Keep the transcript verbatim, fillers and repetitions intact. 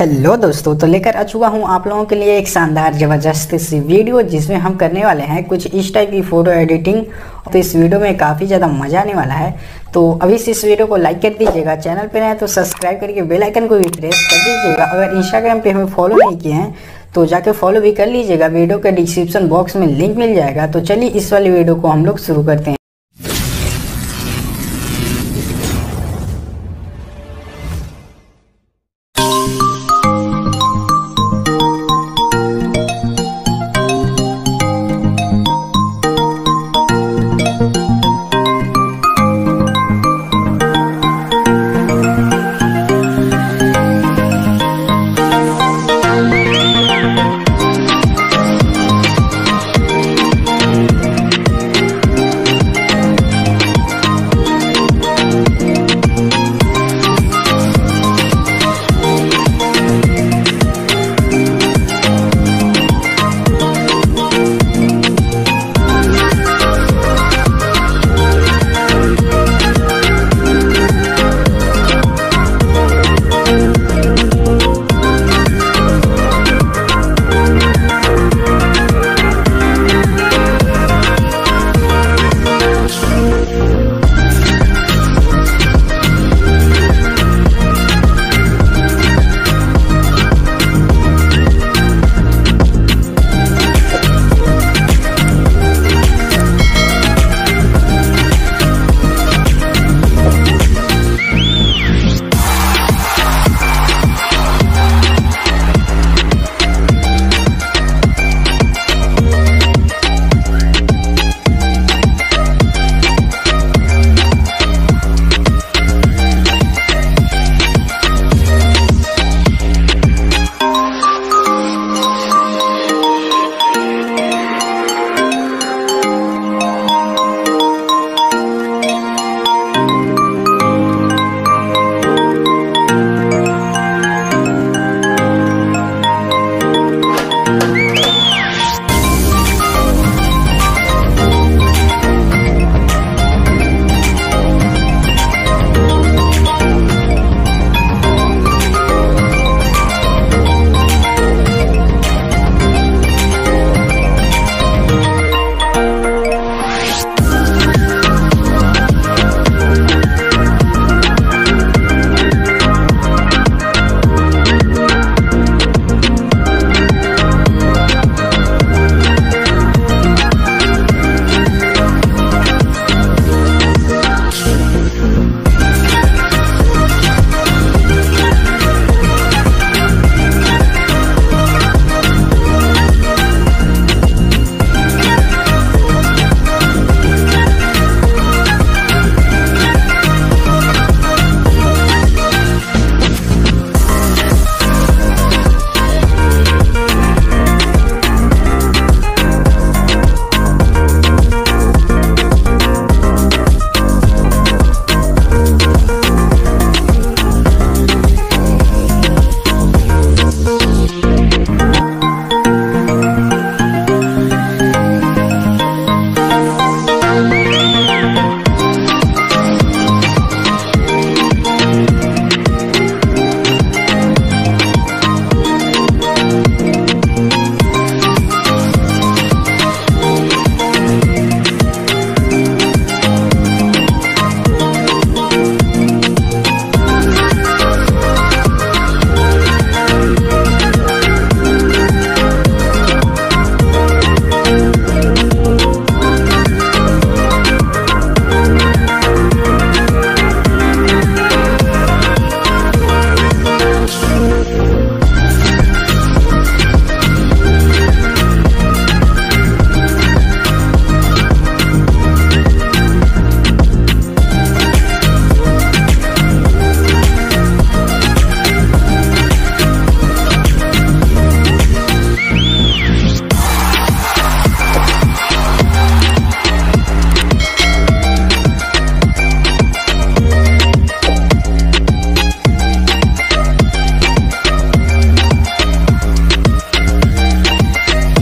Hello दोस्तों, तो लेकर आ चुका हूँ आप लोगों के लिए एक शानदार ज़बरदस्त सी वीडियो जिसमें हम करने वाले हैं कुछ इस टाइप की फ़ोटो एडिटिंग। तो इस वीडियो में काफ़ी ज़्यादा मज़ा आने वाला है, तो अभी से इस वीडियो को लाइक कर दीजिएगा, चैनल पे नए तो सब्सक्राइब करके बेल आइकन को भी प्रेस कर दीजिएगा। अगर इंस्टाग्राम पे हमें फॉलो नहीं किए हैं तो जाके फॉलो भी कर लीजिएगा, वीडियो के डिस्क्रिप्शन बॉक्स में लिंक मिल जाएगा। तो चलिए इस वाली वीडियो को हम लोग शुरू करते हैं।